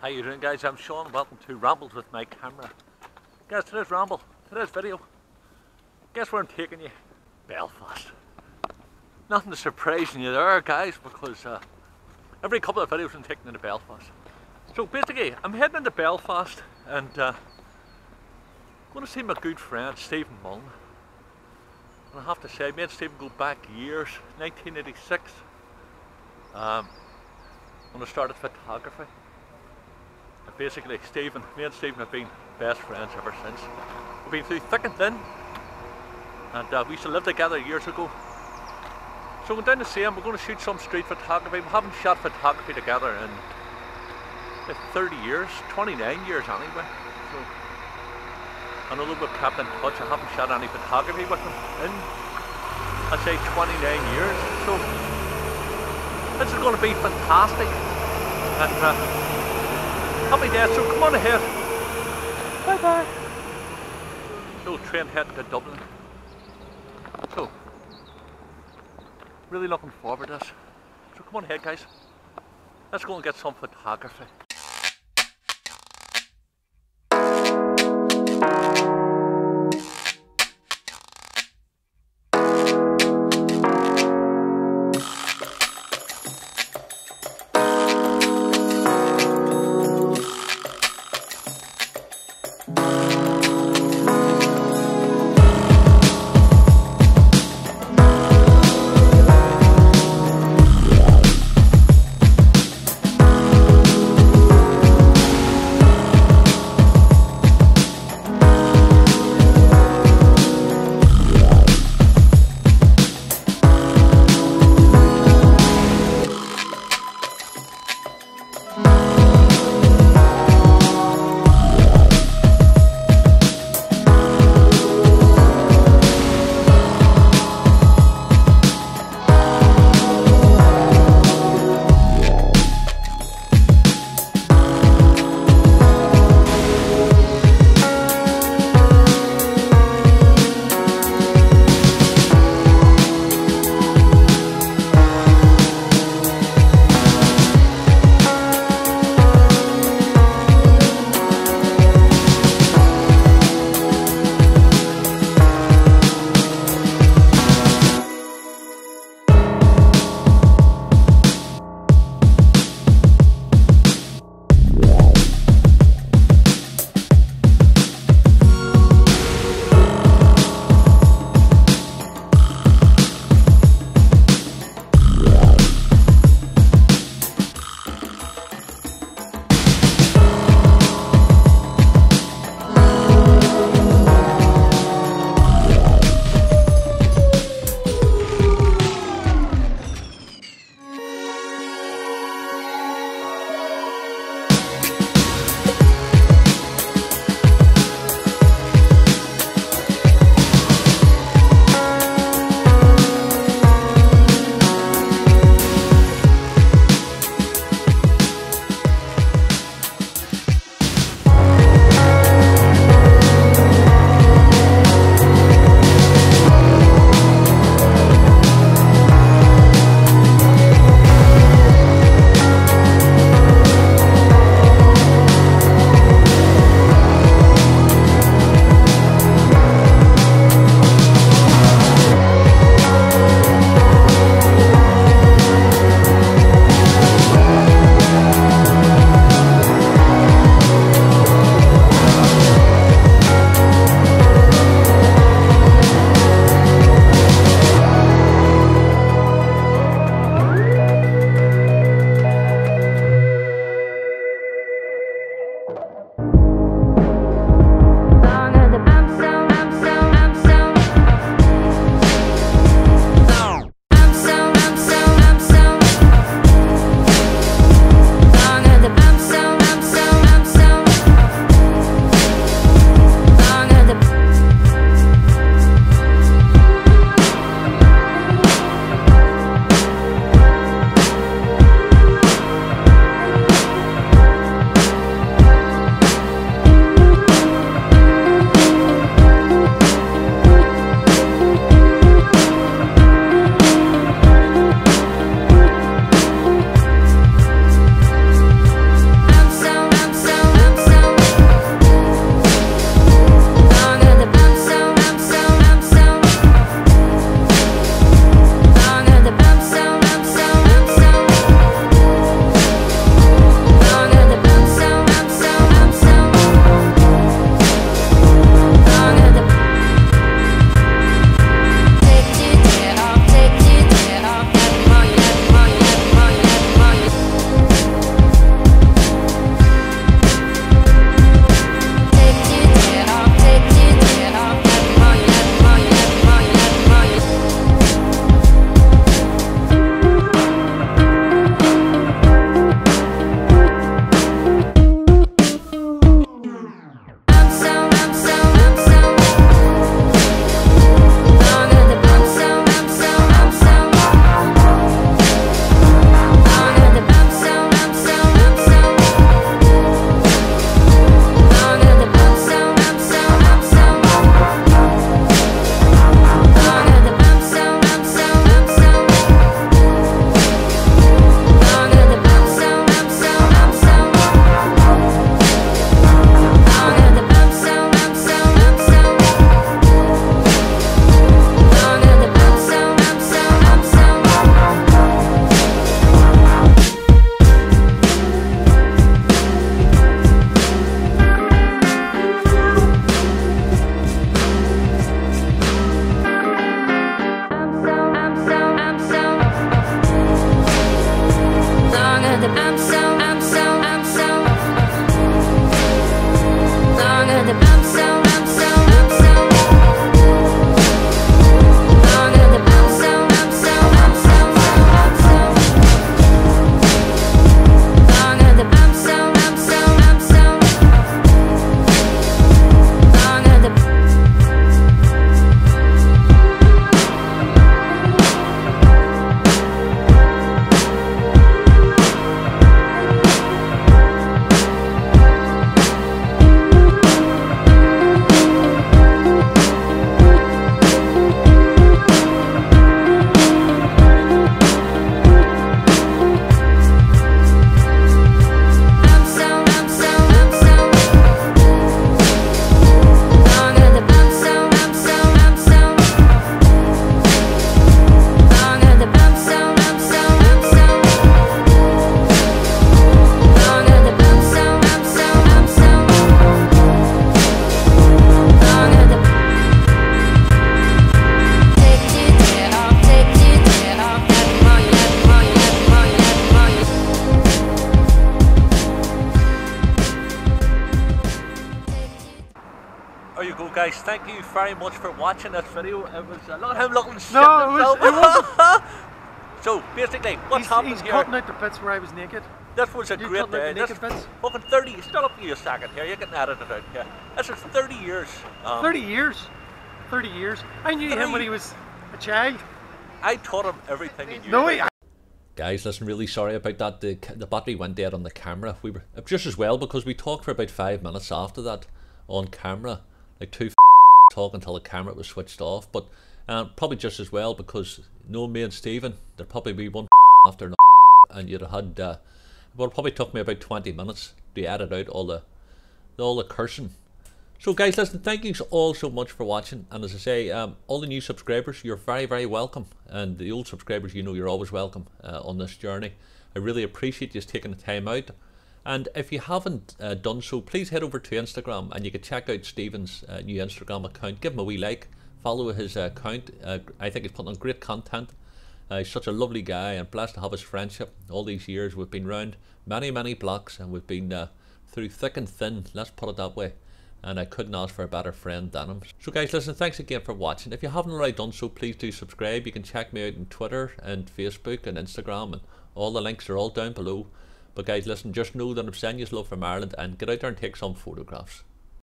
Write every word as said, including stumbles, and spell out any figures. How you doing, guys? I'm Sean. Welcome to Rambles with my camera. Guys, today's ramble, today's video, guess where I'm taking you? Belfast. Nothing to surprising you there, guys, because uh, every couple of videos I'm taking into Belfast. So basically, I'm heading into Belfast and uh, I'm going to see my good friend Stephen Mullan. And I have to say, I made Stephen go back years, nineteen eighty-six, um, when I started photography. And basically, Stephen, me and Stephen have been best friends ever since. We've been through thick and thin, and uh, we used to live together years ago. So we're down to see him, we're going to shoot some street photography. We haven't shot photography together in thirty years, twenty-nine years anyway. So, and although we've kept in touch, I haven't shot any photography with him in, I'd say, twenty-nine years. So this is going to be fantastic. And, uh, happy days, so come on ahead. Bye bye. So train heading to Dublin. So really looking forward to this. So come on ahead, guys. Let's go and get some photography. guys, thank you very much for watching this video. It was a lot of him looking shit no, himself. It was, it was so basically, what's he's, happened he's here? He's cutting out the bits where I was naked. This was a you great day. This bits? Fucking thirty. Stop up for you a second here. You're getting edited out. Yeah. This is thirty years. Um, thirty years. Thirty years. I knew him when he was a child. I taught him everything he knew. No, he, Guys, listen, really sorry about that. The, the battery went dead on the camera. We were just as well because we talked for about five minutes after that on camera, like two f talk until the camera was switched off. But uh, probably just as well because no me and Stephen, there'd probably be one f after another, and you'd have had. Uh, well, it probably took me about twenty minutes to edit out all the all the cursing. So, guys, listen, thank you all so much for watching. And as I say, um, all the new subscribers, you're very, very welcome. And the old subscribers, you know, you're always welcome uh, on this journey. I really appreciate you taking the time out. And if you haven't uh, done so, please head over to Instagram and you can check out Stephen's uh, new Instagram account. Give him a wee like, follow his uh, account. Uh, I think he's putting on great content. Uh, he's such a lovely guy and blessed to have his friendship. All these years, we've been round many, many blocks and we've been uh, through thick and thin, let's put it that way. And I couldn't ask for a better friend than him. So guys, listen, thanks again for watching. If you haven't already done so, please do subscribe. You can check me out on Twitter and Facebook and Instagram, and all the links are all down below. But guys, listen, just know that I'm sending you love from Ireland, and get out there and take some photographs.